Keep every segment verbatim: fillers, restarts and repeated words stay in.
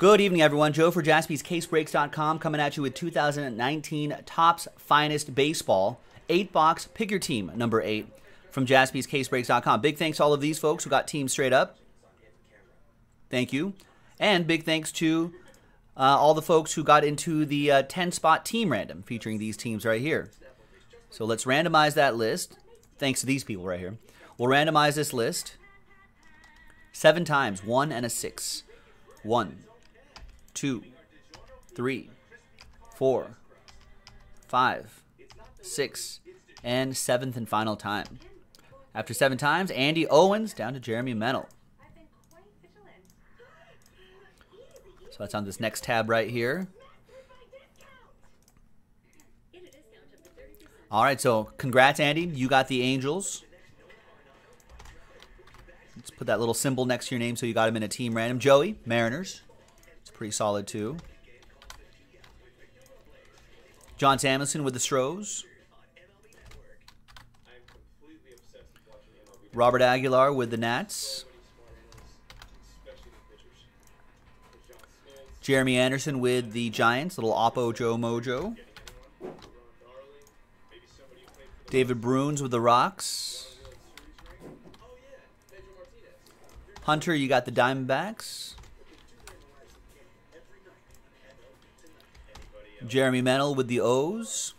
Good evening, everyone. Joe for Jaspys Case Breaks dot com coming at you with two thousand nineteen Topps Finest Baseball. Eight box, pick your team, number eight, from Jaspys Case Breaks dot com. Big thanks to all of these folks who got teams straight up. Thank you. And big thanks to uh, all the folks who got into the ten-spot uh, team random featuring these teams right here. So let's randomize that list. Thanks to these people right here. We'll randomize this list seven times, one and a six. One, two, three, four, five, six, and seventh and final time. After seven times, Andy Owens down to Jeremy Mennel. So that's on this next tab right here. All right, so congrats, Andy. You got the Angels. Let's put that little symbol next to your name so you got him in a team random. Joey, Mariners. It's pretty solid, too. John Samuelson with the Stros. Robert Aguilar with the Nats. Jeremy Anderson with the Giants. Little Oppo Joe Mojo. David Bruins with the Rocks. Hunter, you got the Diamondbacks. Jeremy Mennel with the O's.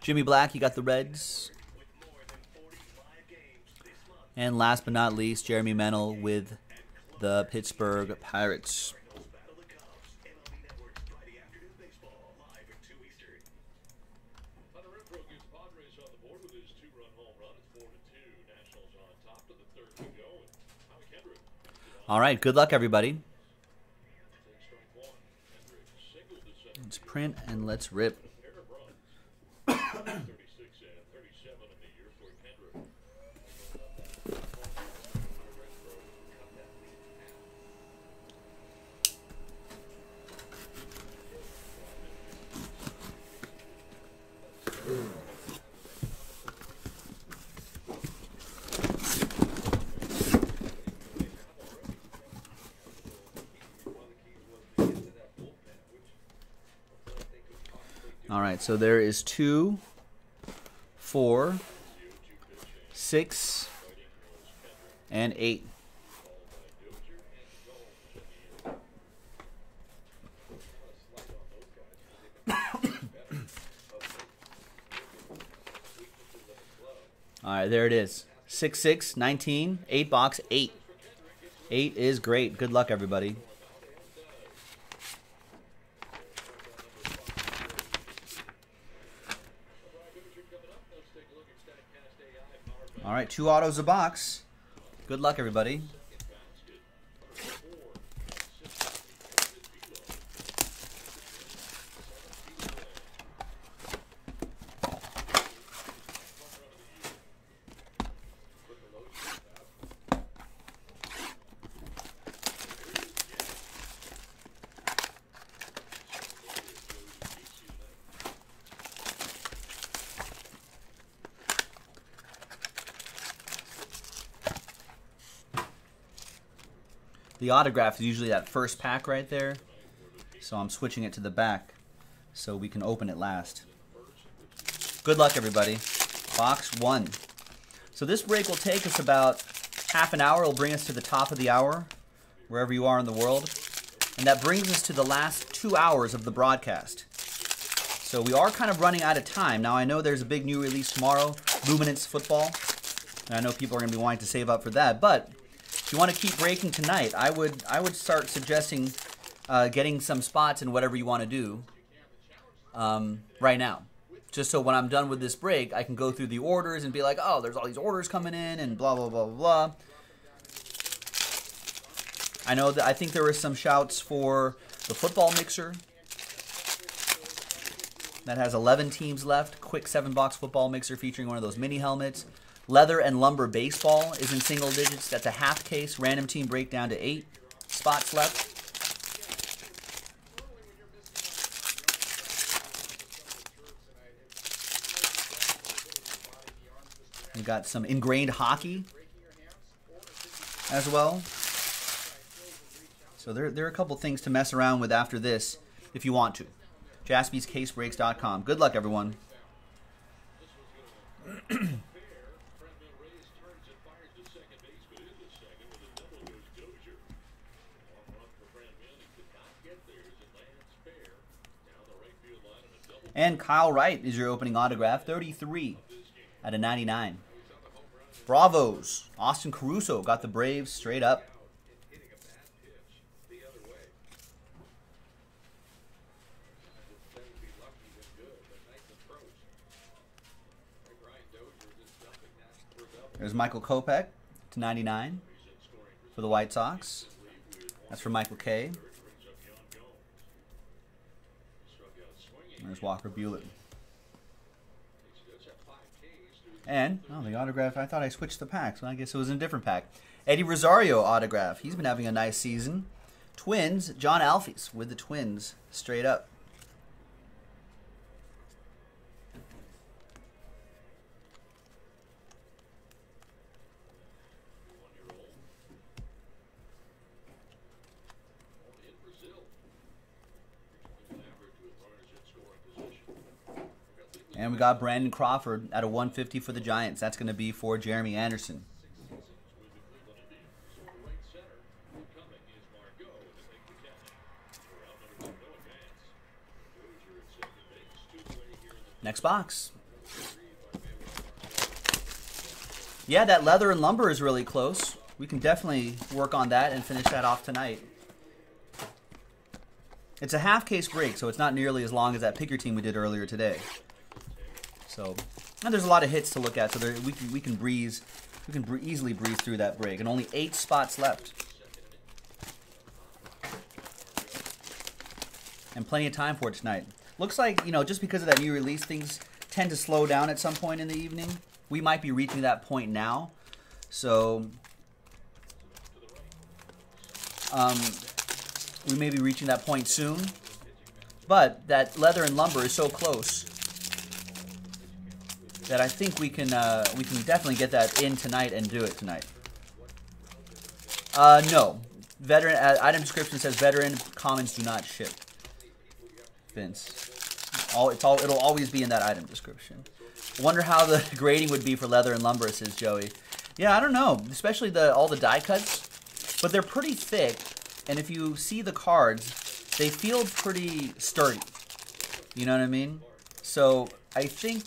Jimmy Black, you got the Reds. And last but not least, Jeremy Mennel with the Pittsburgh Pirates. All right, good luck, everybody. Let's print and let's rip. All right, so there is two, four, six, and eight. All right, there it is. Six, six, nineteen, eight box, eight. Eight is great. Good luck, everybody. All right, two autos a box. Good luck, everybody. The autograph is usually that first pack right there, so I'm switching it to the back so we can open it last. Good luck, everybody. Box one. So this break will take us about half an hour. It'll bring us to the top of the hour, wherever you are in the world. And that brings us to the last two hours of the broadcast. So we are kind of running out of time. Now, I know there's a big new release tomorrow, Luminance Football, and I know people are going to be wanting to save up for that, but if you want to keep breaking tonight, I would I would start suggesting uh, getting some spots in whatever you want to do um, right now. Just so when I'm done with this break, I can go through the orders and be like, oh, there's all these orders coming in and blah, blah, blah, blah. I know that I think there were some shouts for the football mixer. That has eleven teams left. Quick seven-box football mixer featuring one of those mini helmets. Leather and Lumber Baseball is in single digits. That's a half case. Random team breakdown to eight spots left. We've got some Ingrained Hockey. as well. So there, there are a couple things to mess around with after this if you want to. Jaspys Case Breaks dot com. Good luck, everyone. And Kyle Wright is your opening autograph, thirty-three out of ninety-nine. Bravos. Austin Caruso got the Braves straight up. There's Michael Kopech to ninety-nine for the White Sox. That's for Michael K. There's Walker Buehler. And, oh, the autograph, I thought I switched the packs. Well, I guess it was in a different pack. Eddie Rosario autograph. He's been having a nice season. Twins, John Alfies with the Twins straight up. And we got Brandon Crawford at a one fifty for the Giants. That's going to be for Jeremy Anderson. Next box. Yeah, that leather and lumber is really close. We can definitely work on that and finish that off tonight. It's a half case break, so it's not nearly as long as that pick your team we did earlier today. So, and there's a lot of hits to look at, so there, we can we can breeze, we can bre easily breeze through that break, and only eight spots left, and plenty of time for it tonight. Looks like, you know, just because of that new release, things tend to slow down at some point in the evening. We might be reaching that point now, so um, we may be reaching that point soon. But that leather and lumber is so close that I think we can uh, we can definitely get that in tonight and do it tonight. Uh, no, veteran uh, item description says veteran commons do not ship. Vince, all it's all it'll always be in that item description. Wonder how the grading would be for leather and lumber, says Joey. Yeah, I don't know, especially the all the die cuts, but they're pretty thick, and if you see the cards, they feel pretty sturdy. You know what I mean? So I think.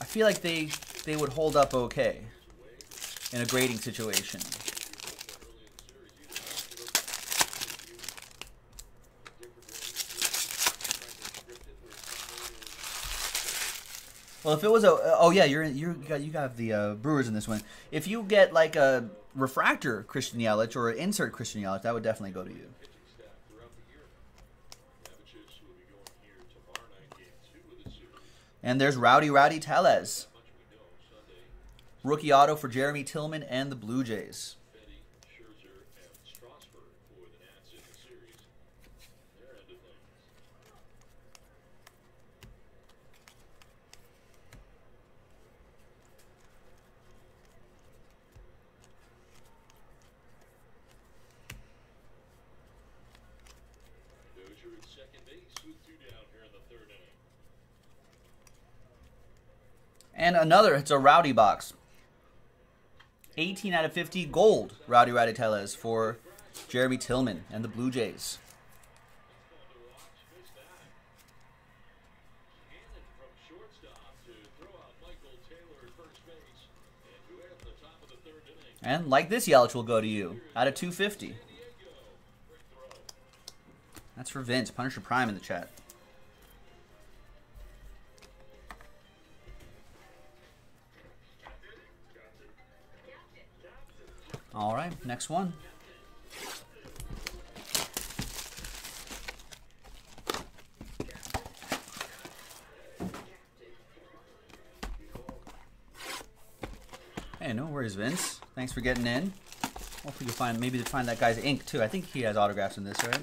I feel like they, they would hold up okay in a grading situation. Well, if it was a oh yeah, you're you got you got the uh, Brewers in this one. If you get like a refractor Christian Yelich or an insert Christian Yelich, that would definitely go to you. And there's Rowdy Rowdy Tellez. Rookie auto for Jeremy Tillman and the Blue Jays. And another, it's a Rowdy box. eighteen out of fifty gold Rowdy Rowdy Tellez for Jeremy Tillman and the Blue Jays. And like this, Yelich will go to you out of two fifty. That's for Vince, Punisher Prime in the chat. All right, next one. Hey, no worries, Vince. Thanks for getting in. Hopefully you find maybe to find that guy's ink too. I think he has autographs in this, right?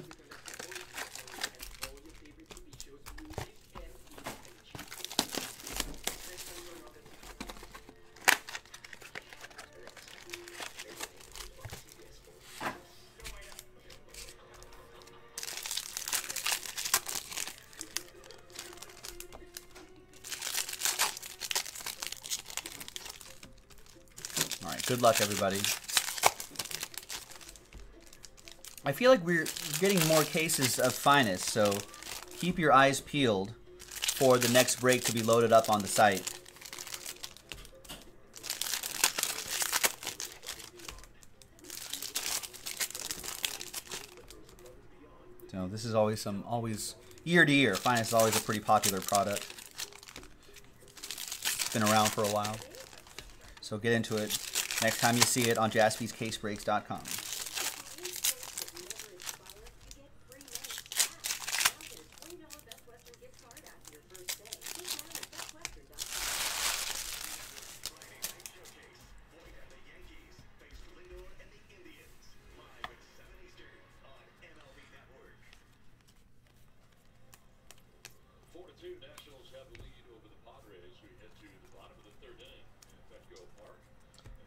Good luck, everybody. I feel like we're getting more cases of Finest, so keep your eyes peeled for the next break to be loaded up on the site. So this is always some, always year to year, Finest is always a pretty popular product. It's been around for a while. So get into it next time you see it on Jaspys Case Breaks dot com.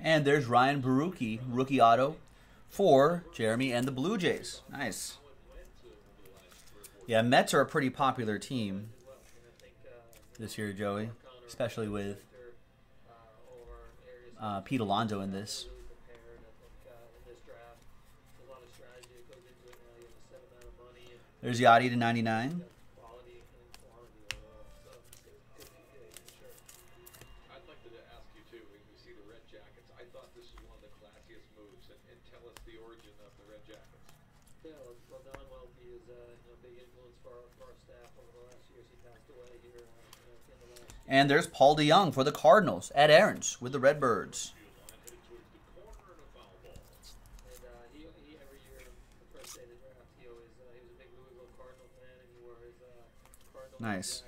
And there's Ryan Barucki, rookie auto, for Jeremy and the Blue Jays. Nice. Yeah, Mets are a pretty popular team this year, Joey, especially with uh, Pete Alonso in this. There's Yachty to ninety-nine. And there's Paul DeYoung for the Cardinals, Ed Ahrens with the Redbirds. Nice.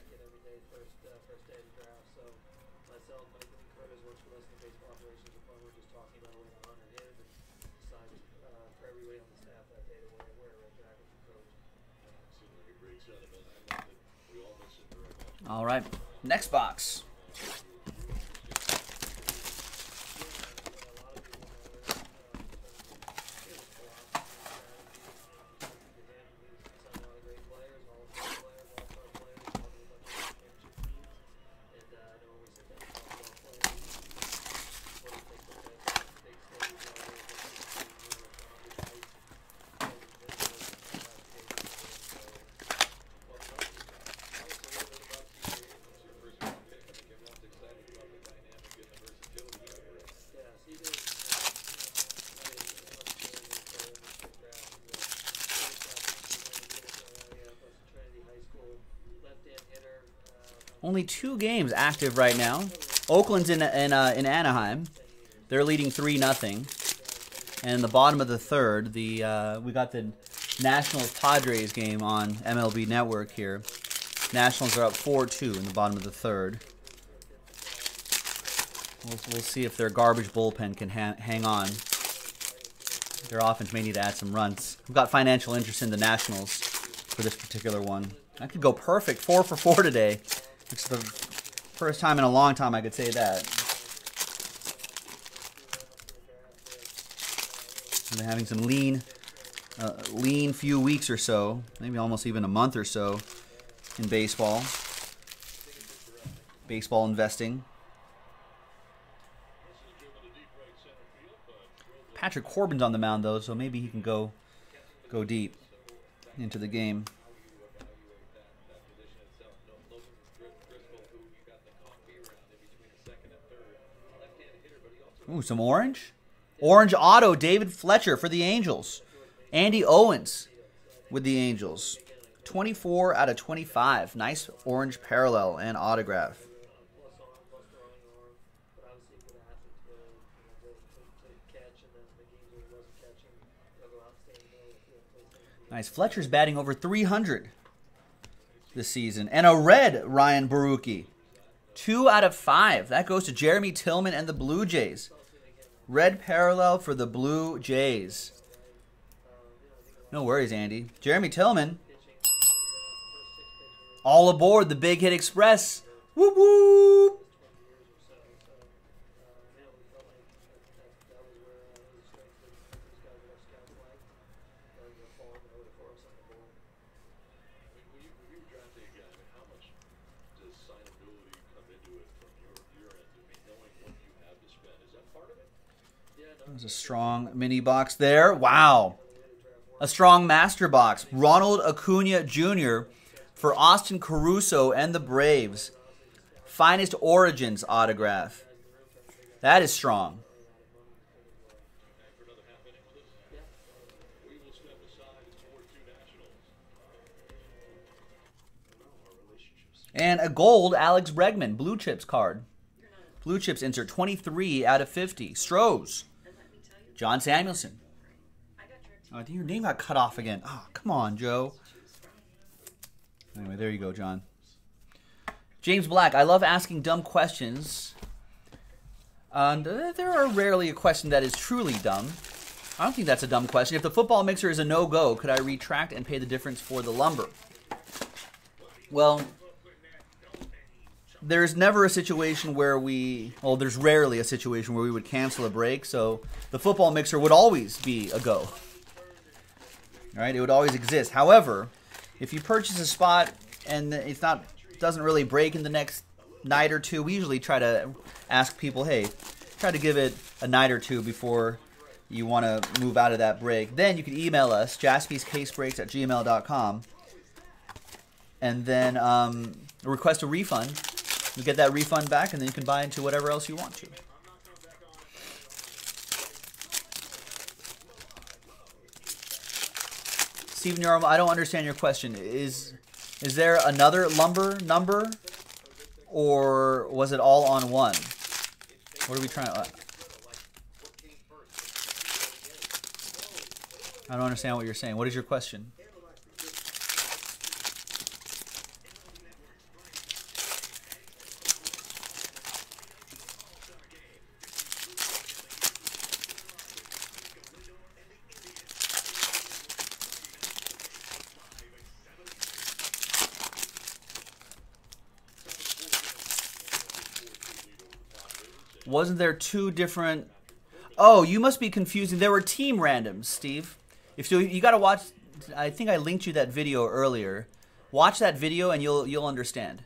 All right. Next box. Only two games active right now. Oakland's in in, uh, in Anaheim. They're leading three nothing. And in the bottom of the third, the uh, we got the Nationals-Padres game on M L B Network here. Nationals are up four two in the bottom of the third. We'll, we'll see if their garbage bullpen can ha hang on. Their offense may need to add some runs. I've got financial interest in the Nationals for this particular one. I could go perfect, four for four today. It's the first time in a long time I could say that. I've been having some lean, uh, lean few weeks or so, maybe almost even a month or so in baseball, baseball investing. Patrick Corbin's on the mound though, so maybe he can go, go deep into the game. Ooh, some orange. Orange auto, David Fletcher for the Angels. Andy Owens with the Angels. twenty-four out of twenty-five. Nice orange parallel and autograph. Nice. Fletcher's batting over three hundred this season. And a red Ryan Barucki. Two out of five. That goes to Jeremy Tillman and the Blue Jays. Red parallel for the Blue Jays. No worries, Andy. Jeremy Tillman. All aboard the Big Hit Express. Whoop, whoop. There's a strong mini box there. Wow. A strong master box. Ronald Acuna Junior for Austin Caruso and the Braves. Finest Origins autograph. That is strong. And a gold Alex Bregman Blue Chips card. Blue Chips insert twenty-three out of fifty. Strohs. John Samuelson. Oh, I think your name got cut off again. Oh, come on, Joe. Anyway, there you go, John. James Black. I love asking dumb questions. And uh, there are rarely a question that is truly dumb. I don't think that's a dumb question. If the football mixer is a no-go, could I retract and pay the difference for the lumber? Well, there's never a situation where we... Well, there's rarely a situation where we would cancel a break, so the football mixer would always be a go. All right? It would always exist. However, if you purchase a spot and it's not doesn't really break in the next night or two, we usually try to ask people, hey, try to give it a night or two before you want to move out of that break. Then you can email us, jaspys case breaks at gmail dot com, and then um, request a refund. You get that refund back, and then you can buy into whatever else you want to. Stephen Yarmo, I don't understand your question. Is is there another lumber number? Or was it all on one? What are we trying to... Uh, I don't understand what you're saying. What is your question? Wasn't there two different... Oh, you must be confusing. There were team randoms, Steve. If you you got to watch... I think I linked you that video earlier. Watch that video and you'll you'll understand.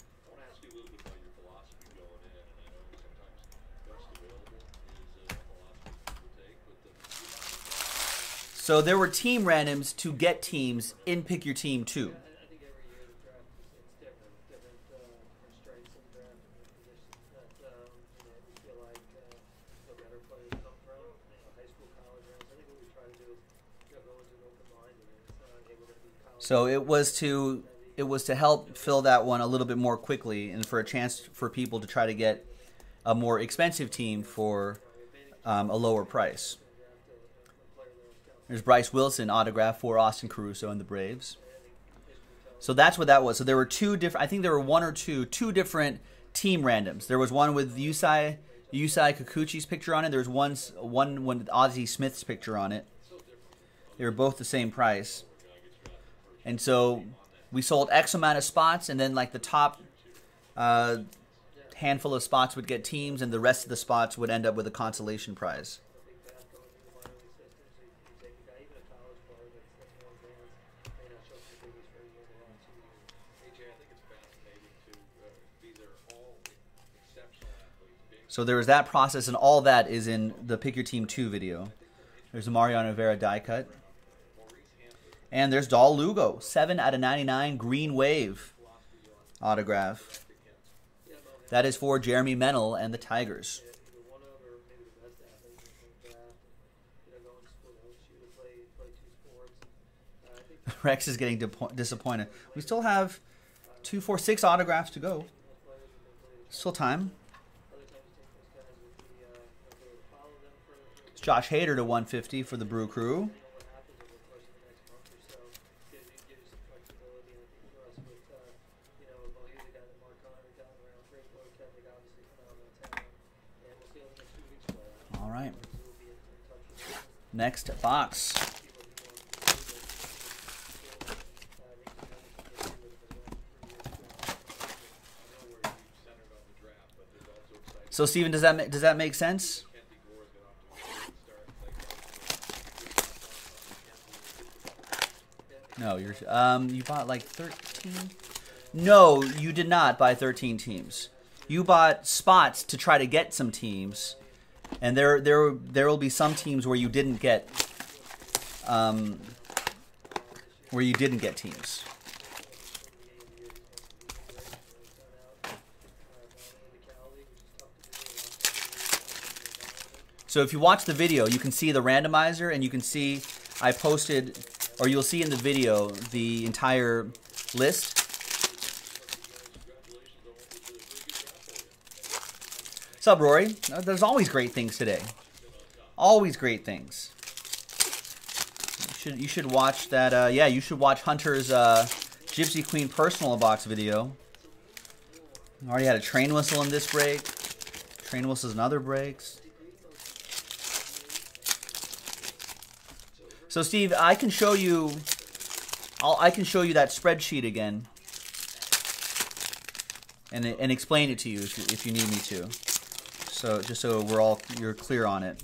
So there were team randoms to get teams in Pick Your Team two. So it was to it was to help fill that one a little bit more quickly, and for a chance for people to try to get a more expensive team for um, a lower price. There's Bryce Wilson autograph for Austin Caruso and the Braves. So that's what that was. So there were two different. I think there were one or two two different team randoms. There was one with Yusei Yusei Kikuchi's picture on it. There was one one with Ozzie Smith's picture on it. They were both the same price. And so we sold X amount of spots, and then like the top uh, handful of spots would get teams, and the rest of the spots would end up with a consolation prize. So there was that process, and all that is in the Pick Your Team two video. There's a Mariano Rivera die cut. And there's Dal Lugo, seven out of ninety-nine, Green Wave autograph. That is for Jeremy Mennel and the Tigers. Rex is getting disappointed. We still have two, four, six autographs to go. Still time. It's Josh Hader to one fifty for the Brew Crew. Next box. So, Steven, does that does that make sense? No, you're um you bought like thirteen. No, you did not buy thirteen teams. You bought spots to try to get some teams. And there, there, there will be some teams where you didn't get, um, where you didn't get teams. So if you watch the video, you can see the randomizer, and you can see I posted, or you'll see in the video, the entire list. What's up, Rory? There's always great things today. Always great things. You should, you should watch that. Uh, yeah, you should watch Hunter's uh, Gypsy Queen personal box video. Already had a train whistle in this break. Train whistles in other breaks. So Steve, I can show you. I'll, I can show you that spreadsheet again, and and explain it to you if, if you need me to. So just so we're all you're clear on it.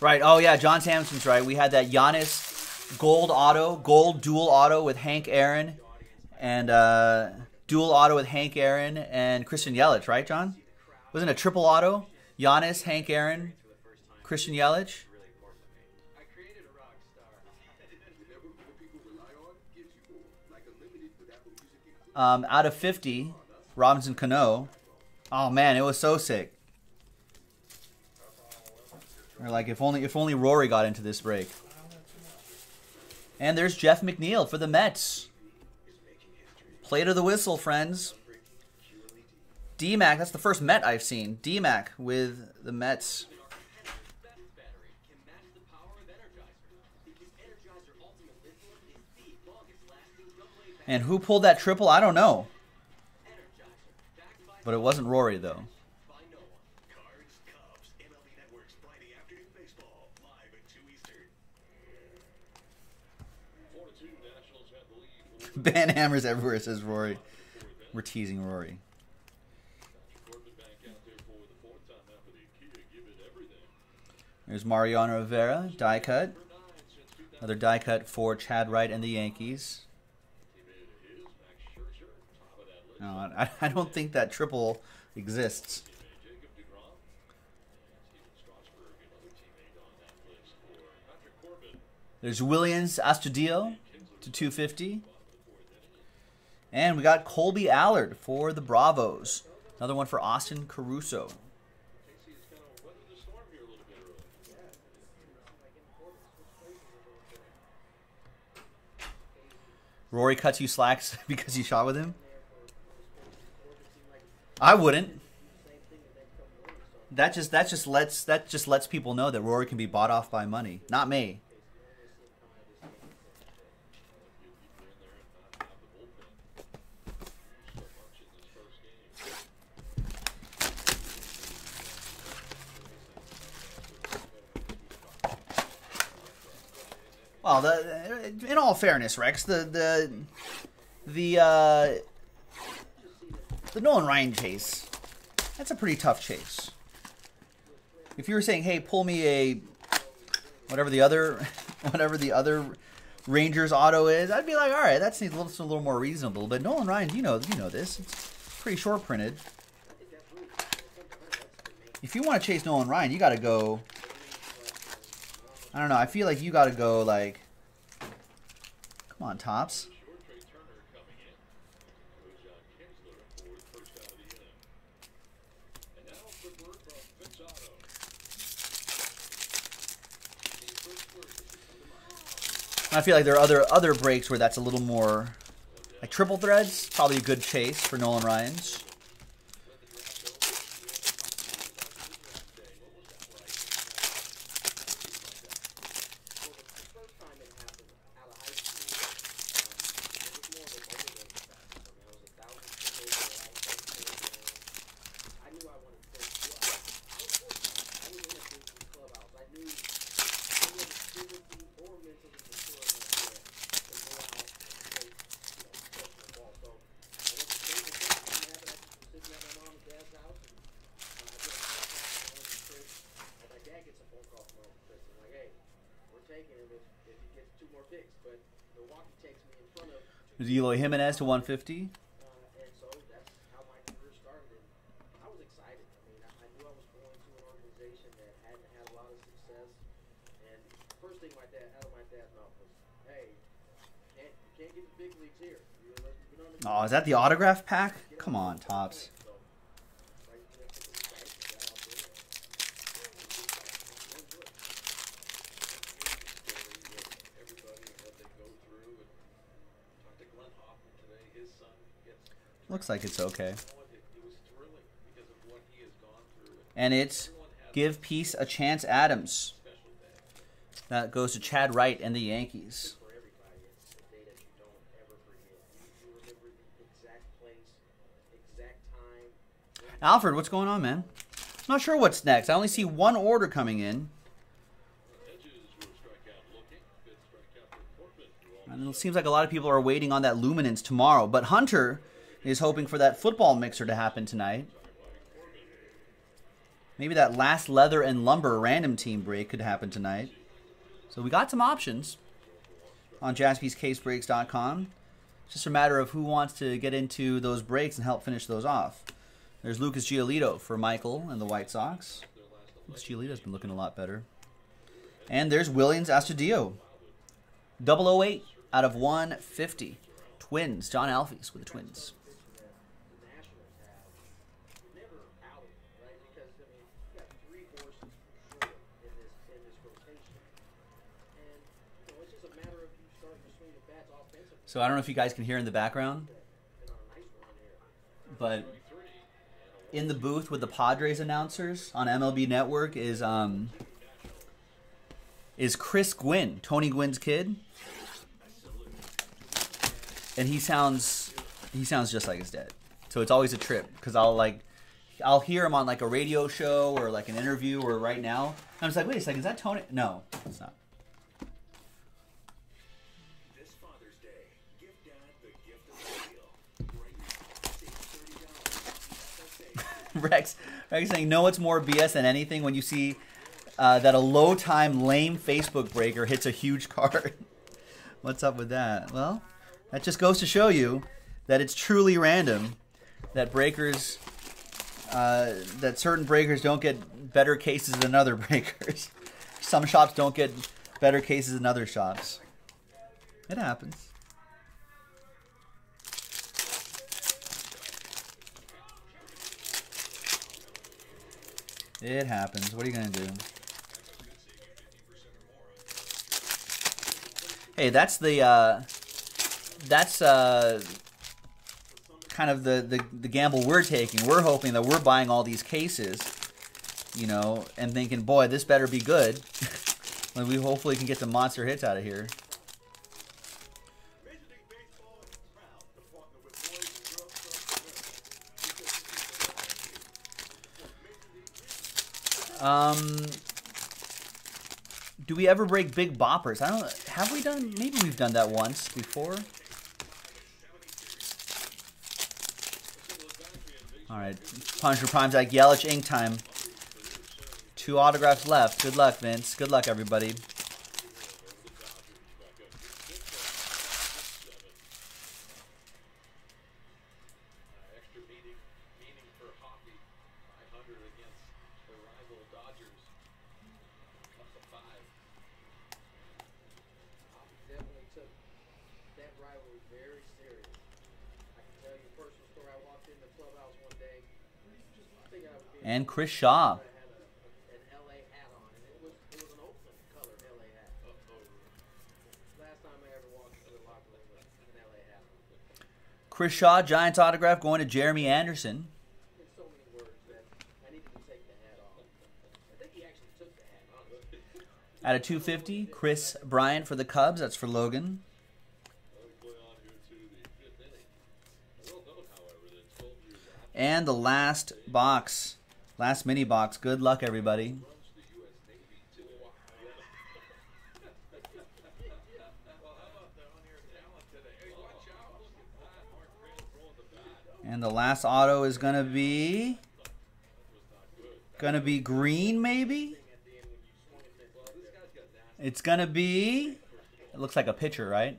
Right. Oh yeah, John Samson's right. We had that Giannis gold auto, gold dual auto with Hank Aaron, and uh, dual auto with Hank Aaron and Christian Yelich. Right, John? Wasn't it a triple auto? Giannis, Hank Aaron, Christian Yelich. Um, out of fifty, Robinson Cano. Oh man, it was so sick. Or like if only if only Rory got into this break. And there's Jeff McNeil for the Mets. Play to the whistle, friends. D-Mac, that's the first Met I've seen. D-Mac with the Mets. And who pulled that triple? I don't know. But it wasn't Rory, though. Ban hammers everywhere, says Rory. We're teasing Rory. There's Mariano Rivera, die cut. Another die cut for Chad Wright and the Yankees. No, I, I don't think that triple exists. There's Williams Astudillo to two fifty. And we got Colby Allard for the Bravos. Another one for Austin Caruso. Rory cuts you slacks because you shot with him? I wouldn't. That just that just lets that just lets people know that Rory can be bought off by money. Not me. Well, the, in all fairness, Rex, the the the uh, the Nolan Ryan chase, that's a pretty tough chase. If you were saying, "Hey, pull me a whatever the other whatever the other Rangers auto is," I'd be like, "All right, that seems a little, a little more reasonable." But Nolan Ryan, you know, you know this. It's pretty short printed. If you want to chase Nolan Ryan, you got to go. I don't know. I feel like you got to go like, come on, Topps. I feel like there are other other breaks where that's a little more like triple threads. Probably a good chase for Nolan Ryan's. Eloy Jimenez to one fifty. excited. I mean, I, I knew I was going to an organization that hadn't had a lot of success, and first thing my dad, out of my dad's mouth was, "Hey, you can't, you can't get the big leagues here. You know, let's, oh, is that the autograph pack? Come on, Topps. Looks like it's okay. And it's Give Peace a Chance Adams. That goes to Chad Wright and the Yankees. Alfred, what's going on, man? Not sure what's next. I only see one order coming in. And it seems like a lot of people are waiting on that Luminance tomorrow. But Hunter is hoping for that football mixer to happen tonight. Maybe that last Leather and Lumber random team break could happen tonight. So we got some options on Jaspys Case Breaks dot com. It's just a matter of who wants to get into those breaks and help finish those off. There's Lucas Giolito for Michael and the White Sox. Lucas Giolito's been looking a lot better. And there's Williams Astudillo. double oh eight out of one fifty. Twins. John Alfies with the Twins. So I don't know if you guys can hear in the background, but in the booth with the Padres announcers on M L B Network is um is Chris Gwynn, Tony Gwynn's kid, and he sounds he sounds just like his dad. So it's always a trip because I'll like I'll hear him on like a radio show or like an interview or right now. And I'm just like, wait a second, is that Tony? No, it's not. Rex, Rex saying, no, it's more B S than anything when you see uh, that a low-time, lame Facebook breaker hits a huge card. What's up with that? Well, that just goes to show you that it's truly random that breakers, uh, that certain breakers don't get better cases than other breakers. Some shops don't get better cases than other shops. It happens. It happens. What are you going to do? Hey, that's the, uh, that's uh, kind of the, the, the gamble we're taking. We're hoping that we're buying all these cases, you know, and thinking, boy, this better be good. Like we hopefully can get the monster hits out of here. Um, do we ever break big boppers? I don't. Have we done? Maybe we've done that once before. All right, Punisher Prime's like Yelich ink time. Two autographs left. Good luck, Vince. Good luck, everybody. And Chris Shaw. Chris Shaw, Giants autograph going to Jeremy Anderson. Out of two fifty, Chris Bryant for the Cubs. That's for Logan. And the last box, last mini box. Good luck, everybody. And the last auto is gonna be gonna be green, maybe. It's gonna be. It looks like a pitcher, right?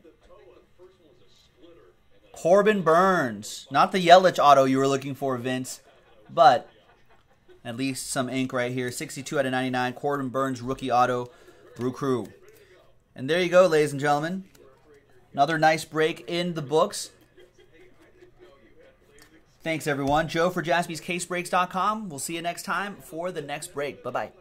Corbin Burns. Not the Yelich auto you were looking for, Vince, but At least some ink right here. sixty-two out of ninety-nine. Corbin Burns rookie auto. Brew Crew. And there you go, ladies and gentlemen. Another nice break in the books. Thanks, everyone. Joe for Jaspys Case Breaks dot com. We'll see you next time for the next break. Bye-bye.